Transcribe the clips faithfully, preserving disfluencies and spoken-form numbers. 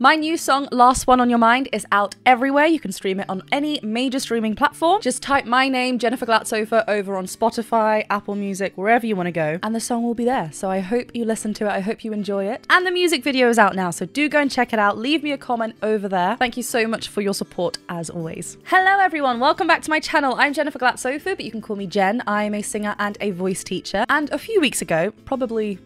My new song, Last One On Your Mind, is out everywhere. You can stream it on any major streaming platform. Just type my name, Jennifer Glatzhofer, over on Spotify, Apple Music, wherever you want to go, and the song will be there. So I hope you listen to it. I hope you enjoy it. And the music video is out now, so do go and check it out. Leave me a comment over there. Thank you so much for your support, as always. Hello, everyone. Welcome back to my channel. I'm Jennifer Glatzhofer, but you can call me Jen. I am a singer and a voice teacher. And a few weeks ago, probably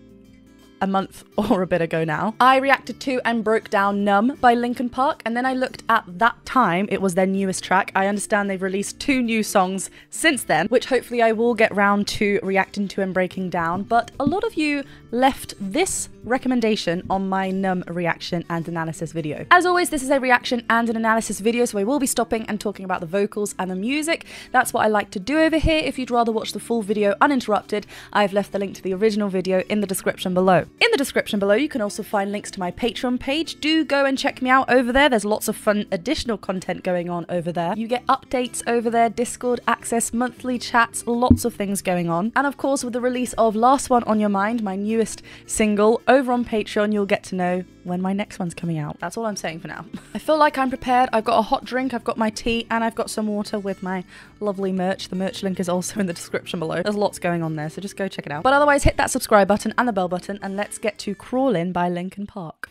a month or a bit ago now, I reacted to and broke down Numb by Linkin Park, and then I looked at that time, it was their newest track. I understand they've released two new songs since then, which hopefully I will get round to reacting to and breaking down, but a lot of you left this recommendation on my Numb reaction and analysis video. As always, this is a reaction and an analysis video, so I will be stopping and talking about the vocals and the music. That's what I like to do over here. If you'd rather watch the full video uninterrupted, I've left the link to the original video in the description below. In the description below, you can also find links to my Patreon page. Do go and check me out over there. There's lots of fun additional content going on over there. You get updates over there, Discord access, monthly chats, lots of things going on. And of course, with the release of Last One On Your Mind, my newest single, over on Patreon, you'll get to know when my next one's coming out. That's all I'm saying for now. I feel like I'm prepared. I've got a hot drink, I've got my tea, and I've got some water with my lovely merch. The merch link is also in the description below. There's lots going on there, so just go check it out. But otherwise, hit that subscribe button and the bell button, and let's get to Crawling by Linkin Park.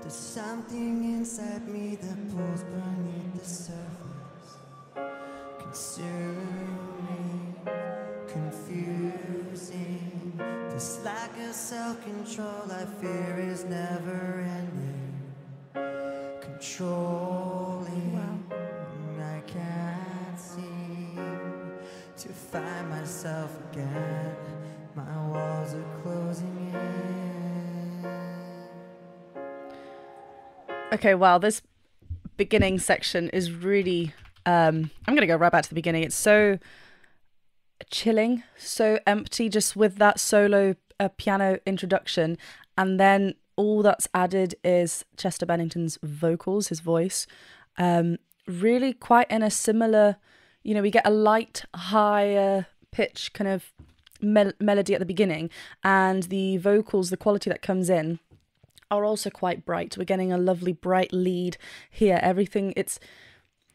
There's something inside me that pulls beneath the surface, consuming, confusing. This lack of self-control I fear is never ending, controlling. Wow. I can't seem to find myself again. My walls are closing in. Okay, wow, this beginning section is really, um, I'm going to go right back to the beginning. It's so chilling, so empty, just with that solo uh, piano introduction. And then all that's added is Chester Bennington's vocals, his voice, um, really quite in a similar, you know, we get a light, higher pitch kind of mel melody at the beginning, and the vocals, the quality that comes in, are also quite bright. We're getting a lovely bright lead here. Everything, it's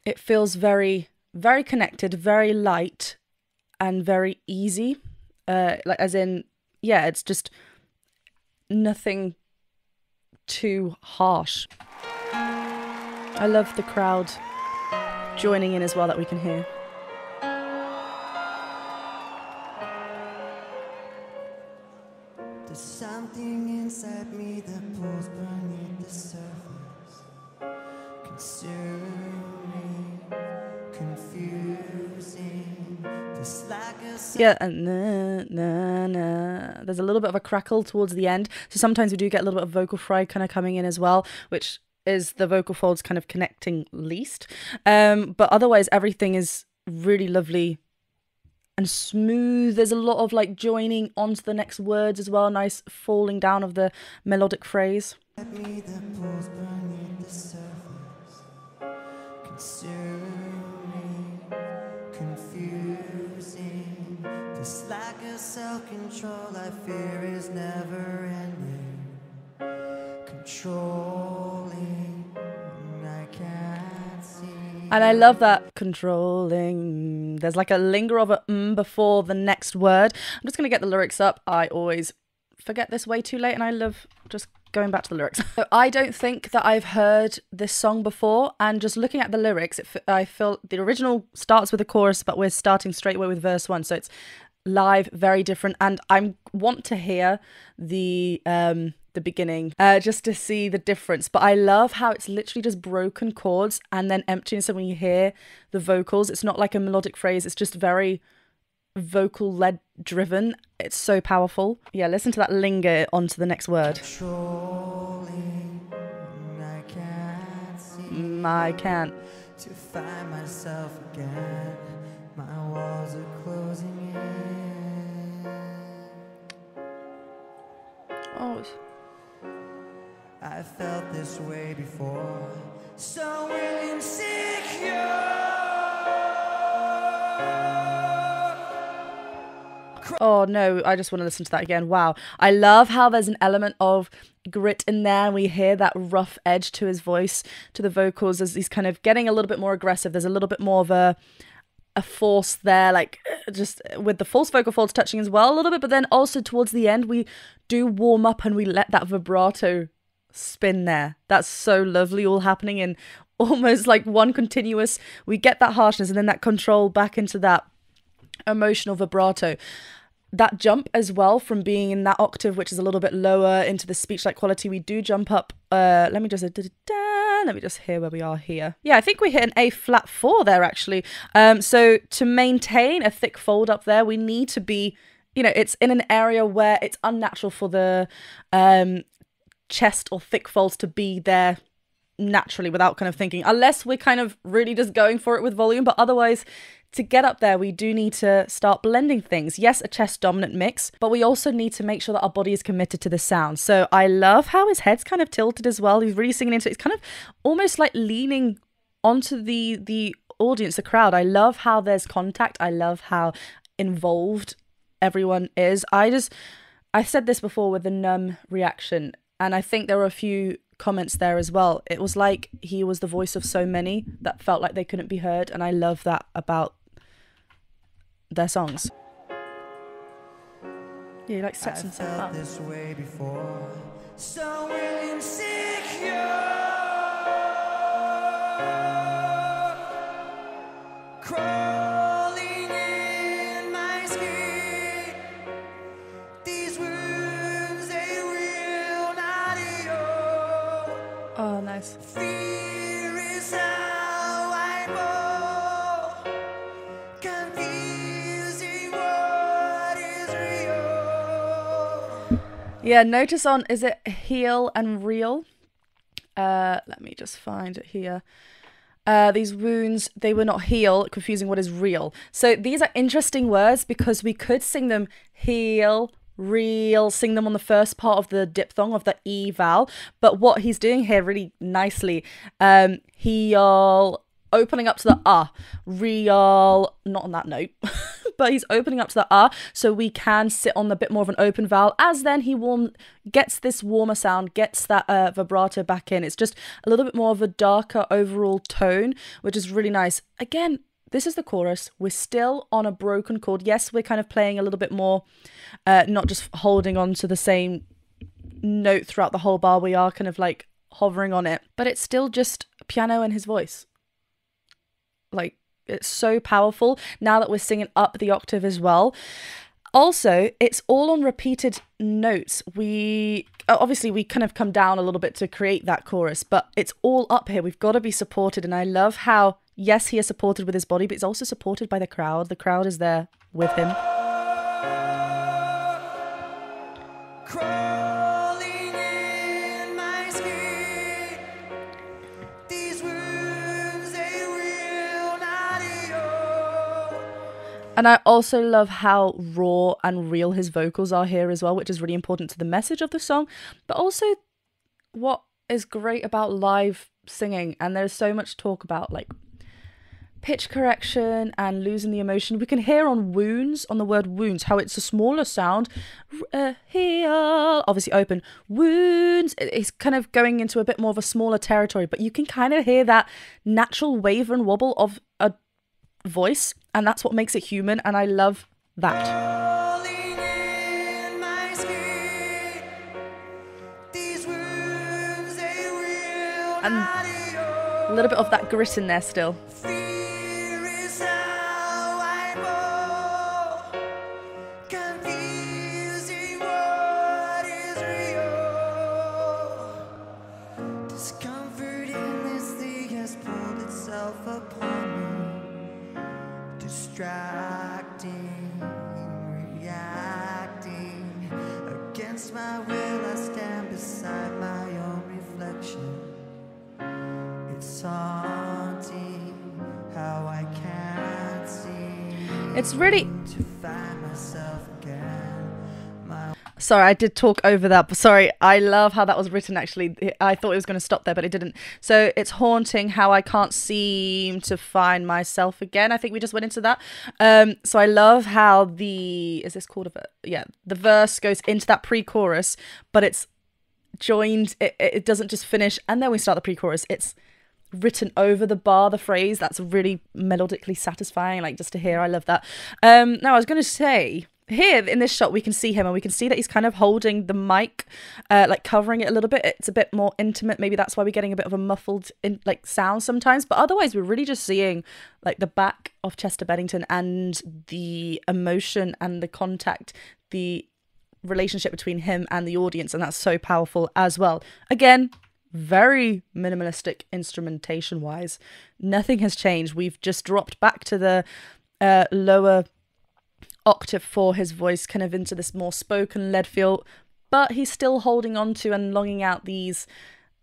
it feels very, very connected, very light, and very easy. Uh, like as in, yeah, it's just nothing too harsh. I love the crowd joining in as well that we can hear. There's something inside me that pulls beneath the surface, consuming, confusing. This lack of yeah, and na na na. There's a little bit of a crackle towards the end, so sometimes we do get a little bit of vocal fry kind of coming in as well, which is the vocal folds kind of connecting least. Um, but otherwise, everything is really lovely and smooth. There's a lot of like joining onto the next words as well, nice falling down of the melodic phrase. This lack of self-control I fear is never ending, controlling. I can't see. And I love that controlling. There's like a linger of a mm before the next word. I'm just going to get the lyrics up. I always forget this way too late, and I love just going back to the lyrics. So I don't think that I've heard this song before, and just looking at the lyrics, it f I feel the original starts with a chorus, but we're starting straight away with verse one. So it's live, very different, and I want to hear the... Um, the beginning uh, just to see the difference, but I love how it's literally just broken chords and then empty, and so when you hear the vocals, it's not like a melodic phrase, it's just very vocal led driven. It's so powerful. Yeah, listen to that linger onto the next word. I can't, see I can't. To find myself again, my walls are closing in. Oh, it's I felt this way before, so insecure. oh no, I just want to listen to that again. Wow. I love how there's an element of grit in there, and we hear that rough edge to his voice, to the vocals, as he's kind of getting a little bit more aggressive. There's a little bit more of a a force there, like just with the false vocal folds touching as well a little bit, but then also towards the end we do warm up and we let that vibrato spin there. That's so lovely, all happening in almost like one continuous. We get that harshness and then that control back into that emotional vibrato. That jump as well, from being in that octave, which is a little bit lower, into the speech-like quality, we do jump up. Uh, let me just, let me just hear where we are here. Yeah, I think we hit an A flat four there actually. Um, so to maintain a thick fold up there, we need to be, you know, it's in an area where it's unnatural for the um, chest or thick folds to be there naturally without kind of thinking, unless we're kind of really just going for it with volume. But otherwise, to get up there, we do need to start blending things. Yes, a chest dominant mix, but we also need to make sure that our body is committed to the sound. So I love how his head's kind of tilted as well. He's really singing into it. He's kind of almost like leaning onto the the audience, the crowd. I love how there's contact. I love how involved everyone is. I just, I said this before with the Numb reaction, and I think there were a few comments there as well. It was like he was the voice of so many that felt like they couldn't be heard, and I love that about their songs. Yeah, he likes sex and stuff. This way before, so insecure, crawling in my skin. These wounds ain't real, not at all. Oh, nice. Fear is how I know. Yeah, notice on, is it heal and real? Uh, let me just find it here. Uh, these wounds, they were not heal, confusing what is real. So these are interesting words because we could sing them heal, real, sing them on the first part of the diphthong of the E vowel. But what he's doing here really nicely, um, heal, opening up to the ah, real, not on that note. But he's opening up to the R, so we can sit on a bit more of an open vowel, as then he warm gets this warmer sound, gets that uh, vibrato back in. It's just a little bit more of a darker overall tone, which is really nice. Again, this is the chorus. We're still on a broken chord. Yes, we're kind of playing a little bit more, uh, not just holding on to the same note throughout the whole bar. We are kind of like hovering on it, but it's still just piano and his voice. Like, it's so powerful now that we're singing up the octave as well. Also, it's all on repeated notes. We obviously we kind of come down a little bit to create that chorus, but it's all up here. We've got to be supported, and I love how, yes, he is supported with his body, but it's also supported by the crowd. The crowd is there with him. And I also love how raw and real his vocals are here as well, which is really important to the message of the song. But also what is great about live singing, and there's so much talk about like pitch correction and losing the emotion. We can hear on wounds, on the word wounds, how it's a smaller sound. Uh, heal, obviously open. Wounds, it's kind of going into a bit more of a smaller territory, but you can kind of hear that natural waver and wobble of a voice, and that's what makes it human, and I love that. Crawling in my skin. These wounds ain't real, and a little bit of that grit in there still. Fear is how I know. Confusing what is real. Discomfort in this thing has pulled itself upon me. Distracting, reacting against my will, I stand beside my own reflection. It's haunting how I can't see. It's really to find myself again. My Sorry, I did talk over that. But sorry, I love how that was written, actually. I thought it was going to stop there, but it didn't. So it's haunting how I can't seem to find myself again. I think we just went into that. Um, so I love how the... Is this called a verse? Yeah, the verse goes into that pre-chorus, but it's joined. It, it doesn't just finish, and then we start the pre-chorus. It's written over the bar, the phrase. That's really melodically satisfying, like, just to hear. I love that. Um, now, I was going to say... Here in this shot we can see him, and we can see that he's kind of holding the mic, uh, like covering it a little bit. It's a bit more intimate. Maybe that's why we're getting a bit of a muffled in, like, sound sometimes. But otherwise we're really just seeing like the back of Chester Bennington and the emotion and the contact, the relationship between him and the audience. And that's so powerful as well. Again, very minimalistic instrumentation wise. Nothing has changed. We've just dropped back to the uh, lower... octave for his voice, kind of into this more spoken lead feel, but he's still holding on to and longing out these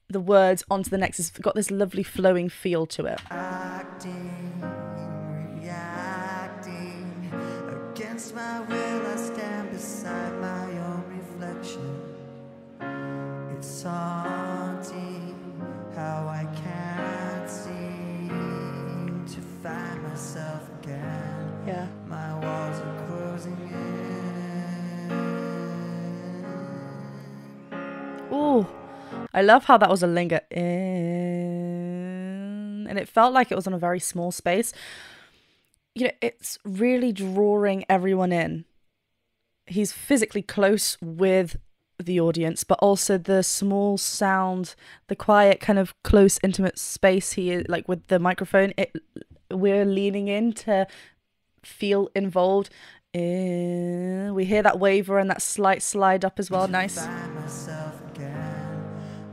the words onto the next. It's got this lovely flowing feel to it. Acting, reacting, against my will I stand beside my own reflection. It's haunting how I can't seem to find myself again. Yeah. My walls are closing in. Ooh, I love how that was a linger in, and it felt like it was on a very small space. You know, it's really drawing everyone in. He's physically close with the audience, but also the small sound, the quiet kind of close, intimate space here, like with the microphone. It, we're leaning into. Feel involved. Uh, we hear that waver and that slight slide up as well. Nice.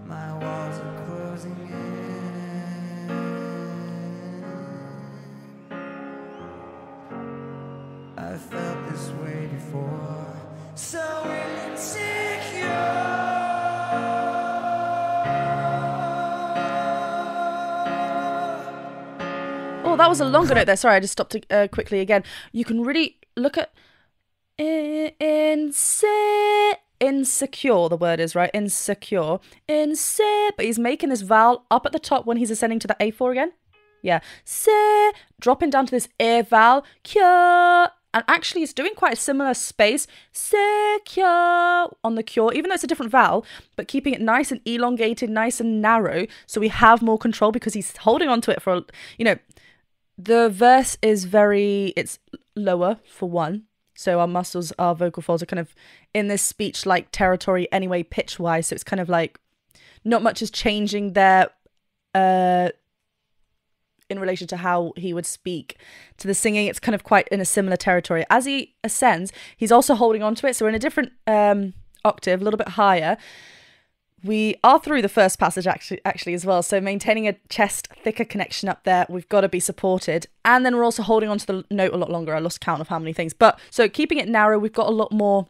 My walls are closing in. I felt this way before. So insecure. Oh, that was a longer note there. Sorry, I just stopped uh, quickly again. You can really look at inse insecure, the word is, right? Insecure. Inse, but he's making this vowel up at the top when he's ascending to the A four again. Yeah. Se, dropping down to this air vowel. Cure. And actually, it's doing quite a similar space. Se, cure, on the cure, even though it's a different vowel, but keeping it nice and elongated, nice and narrow, so we have more control because he's holding on to it for, you know... The verse is very, it's lower for one. So our muscles, our vocal folds are kind of in this speech-like territory anyway, pitch-wise. So it's kind of like not much is changing there uh, in relation to how he would speak. To the singing, it's kind of quite in a similar territory. As he ascends, he's also holding on to it. So we're in a different um, octave, a little bit higher. We are through the first passage actually, actually as well. So maintaining a chest thicker connection up there, we've got to be supported. And then we're also holding on to the note a lot longer. I lost count of how many things. But so keeping it narrow, we've got a lot more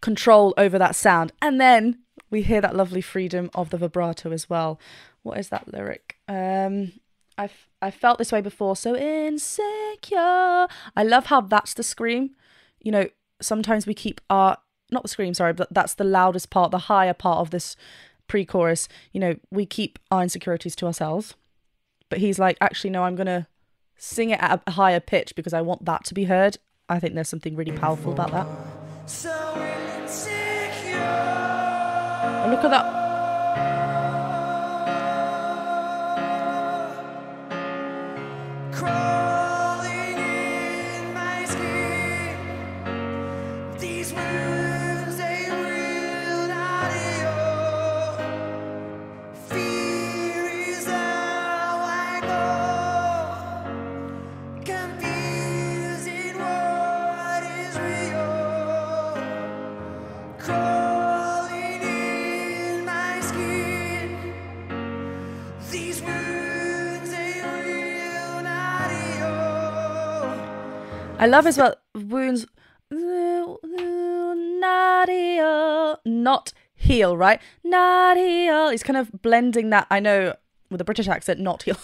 control over that sound. And then we hear that lovely freedom of the vibrato as well. What is that lyric? Um, I've, I felt this way before. So insecure. I love how that's the scream. You know, sometimes we keep our... Not the scream, sorry, but that's the loudest part, the higher part of this pre-chorus. You know, we keep our insecurities to ourselves. But he's like, actually, no, I'm going to sing it at a higher pitch because I want that to be heard. I think there's something really powerful about that. So insecure. Oh, look at that. Crawling in my skin. These words. I love as well, wounds, not heal, not heal, right? Not heal. He's kind of blending that, I know, with a British accent, not heal.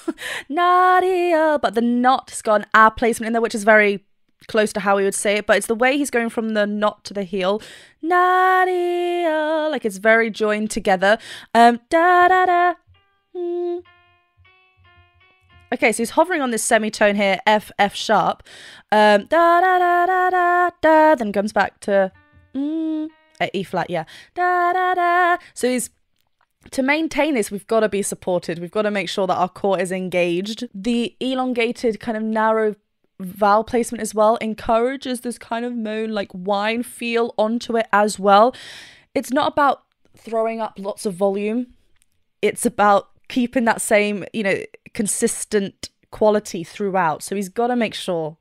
Not heal, but the not's got an ah placement in there, which is very close to how we would say it, but it's the way he's going from the not to the heel, like it's very joined together. Um, da da da. Mm. Okay, so he's hovering on this semitone here, F F sharp. Um, da da da da da da. Then comes back to mm, E flat, yeah. Da da da. So he's to maintain this, we've got to be supported. We've got to make sure that our core is engaged. The elongated kind of narrow vowel placement as well encourages this kind of moan, like whine feel onto it as well. It's not about throwing up lots of volume. It's about keeping that same, you know, consistent quality throughout. So he's got to make sure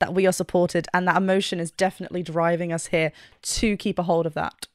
that we are supported, and that emotion is definitely driving us here to keep a hold of that.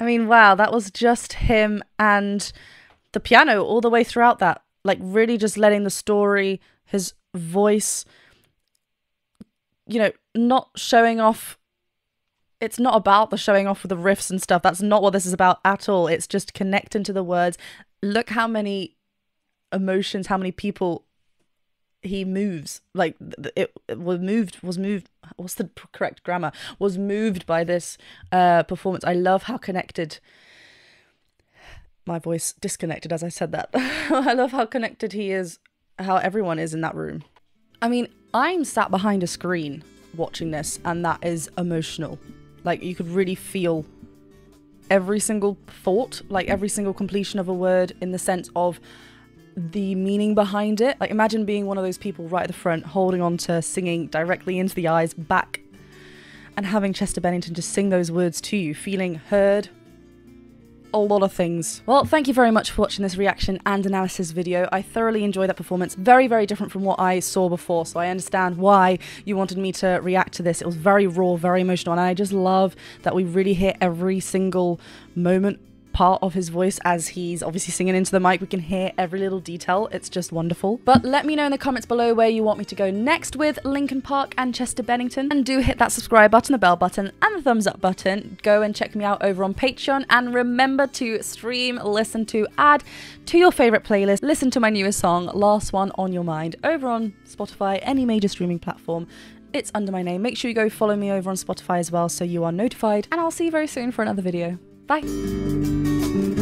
I mean, wow, that was just him and the piano all the way throughout that. Like, really just letting the story, his voice, you know, not showing off. It's not about the showing off with the riffs and stuff. That's not what this is about at all. It's just connecting to the words. Look how many emotions, how many people he moves. Like, it, it was moved, was moved, what's the correct grammar, was moved by this uh, performance. I love how connected, my voice disconnected as I said that. I love how connected he is, how everyone is in that room. I mean, I'm sat behind a screen watching this, and that is emotional. Like, you could really feel every single thought, like every single completion of a word, in the sense of the meaning behind it. Like, imagine being one of those people right at the front, holding on to singing directly into the eyes, back, and having Chester Bennington just sing those words to you, feeling heard, a lot of things. Well, thank you very much for watching this reaction and analysis video. I thoroughly enjoyed that performance. Very, very different from what I saw before, so I understand why you wanted me to react to this. It was very raw, very emotional, and I just love that we really hear every single moment, part of his voice, as he's obviously singing into the mic. We can hear every little detail. It's just wonderful. But let me know in the comments below where you want me to go next with Linkin Park and Chester Bennington. And do hit that subscribe button, the bell button, and the thumbs up button. Go and check me out over on Patreon, and remember to stream, listen to, add to your favorite playlist, listen to my newest song, Last One On Your Mind, over on Spotify, any major streaming platform. It's under my name. Make sure you go follow me over on Spotify as well so you are notified. And I'll see you very soon for another video. Bye.